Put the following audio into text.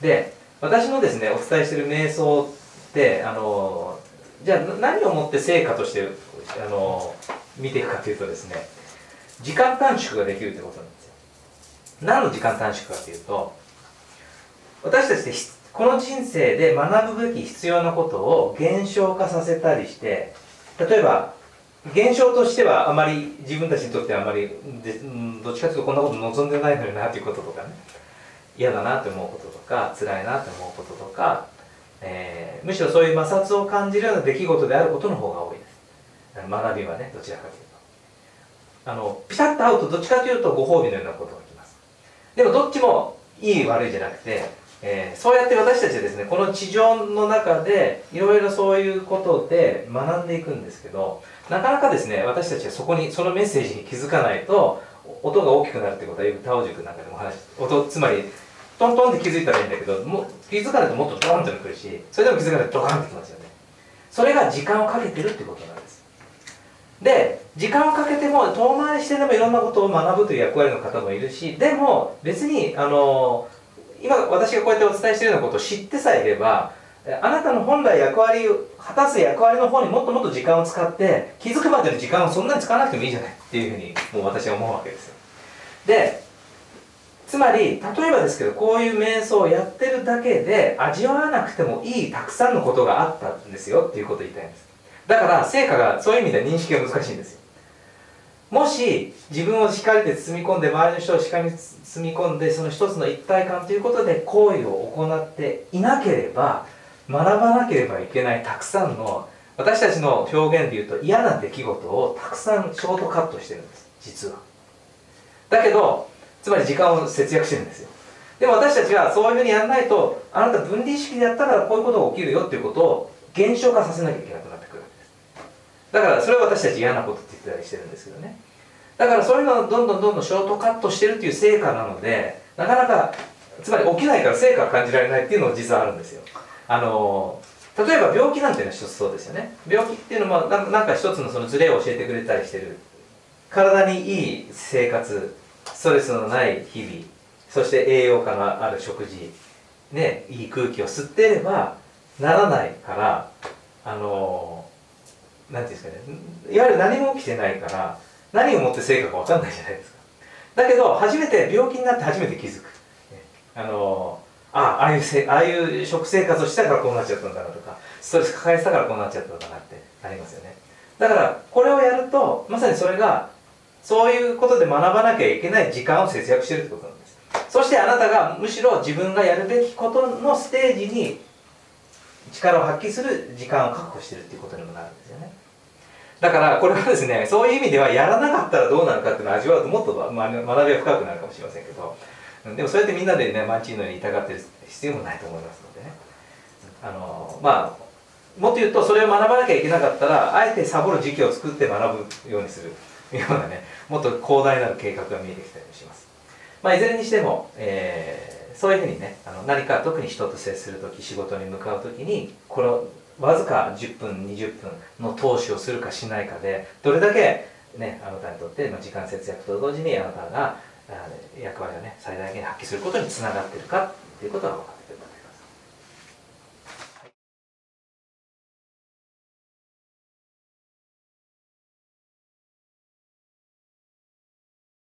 で、私のですね、お伝えしている瞑想って、じゃあ何をもって成果として、見ていくかというとですね、時間短縮ができるということなんですよ。何の時間短縮かというと、私たちってこの人生で学ぶべき必要なことを減少化させたりして、例えば、現象としてはあまり自分たちにとってはあまりどっちかというとこんなこと望んでないのになということとかね、嫌だなと思うこととか辛いなと思うこととか、むしろそういう摩擦を感じるような出来事であることの方が多いです。学びはね、どちらかというとピタッと会うとどっちかというとご褒美のようなことがきます。でもどっちもいい悪いじゃなくて、そうやって私たちはですね、この地上の中でいろいろそういうことで学んでいくんですけど、なかなかですね、私たちはそこに、そのメッセージに気づかないと音が大きくなるってことはよくタオ塾なんかでも話して、つまりトントンって気づいたらいいんだけど、気づかないともっとドーンってくるし、それでも気づかないとドカンってきますよね。それが時間をかけてるってことなんです。で、時間をかけても遠回りしてでもいろんなことを学ぶという役割の方もいるし、でも別に今私がこうやってお伝えしているようなことを知ってさえいれば、あなたの本来役割を果たす役割の方にもっともっと時間を使って、気づくまでの時間をそんなに使わなくてもいいじゃないっていうふうにもう私は思うわけですよ。で、つまり例えばですけど、こういう瞑想をやってるだけで味わわなくてもいいたくさんのことがあったんですよっていうことを言いたいんです。だから成果がそういう意味では認識が難しいんですよ。もし自分を光で包み込んで、周りの人を光に包み込んで、その一つの一体感ということで行為を行っていなければ、学ばなければいけないたくさんの、私たちの表現で言うと嫌な出来事をたくさんショートカットしてるんです、実は。だけど、つまり時間を節約してるんですよ。でも私たちはそういうふうにやらないと、あなた分離意識でやったからこういうことが起きるよっていうことを減少化させなきゃいけなくなってくるわけです。だからそれは私たち嫌なことって言ったりしてるんですけどね。だからそういうのをどんどんショートカットしてるっていう成果なので、なかなか、つまり起きないから成果を感じられないっていうのも実はあるんですよ。例えば病気なんていうのは一つそうですよね。病気っていうのもなんか一つのそのズレを教えてくれたりしてる。体にいい生活、ストレスのない日々、そして栄養価のある食事、ね、いい空気を吸っていればならないから、なんていうんですかね、いわゆる何も起きてないから、何をもって成果か分かんないじゃないですか。だけど、初めて病気になって初めて気づく。ああいう食生活をしたからこうなっちゃったんだなとか、ストレス抱えてたからこうなっちゃったんだなってありますよね。だからこれをやると、まさにそれがそういうことで学ばなきゃいけない時間を節約してるってことなんです。そしてあなたがむしろ自分がやるべきことのステージに力を発揮する時間を確保してるっていうことにもなるんですよね。だからこれはですね、そういう意味ではやらなかったらどうなるかっていうのを味わうと、もっと学びが深くなるかもしれませんけど、でもそうやってみんなでね、毎日のように痛がってる必要もないと思いますのでね。まあもっと言うと、それを学ばなきゃいけなかったら、あえてサボる時期を作って学ぶようにするようなね、もっと広大なる計画が見えてきたりもします。まあいずれにしても、そういうふうにね、何か特に人と接するとき、仕事に向かうときに、このわずか10分20分の投資をするかしないかで、どれだけね、あなたにとって時間節約と同時にあなたが役割をね、最大限に発揮することにつながっているかっていうことが分かる。